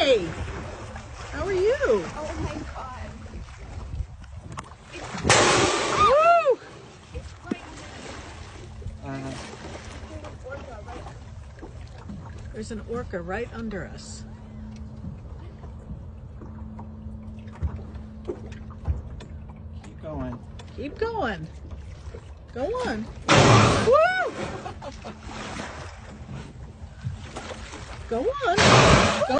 Hey, how are you? Oh my God. Woo! It's like there's an orca right under us. Keep going. Keep going. Go on. Woo! Go on. Go on.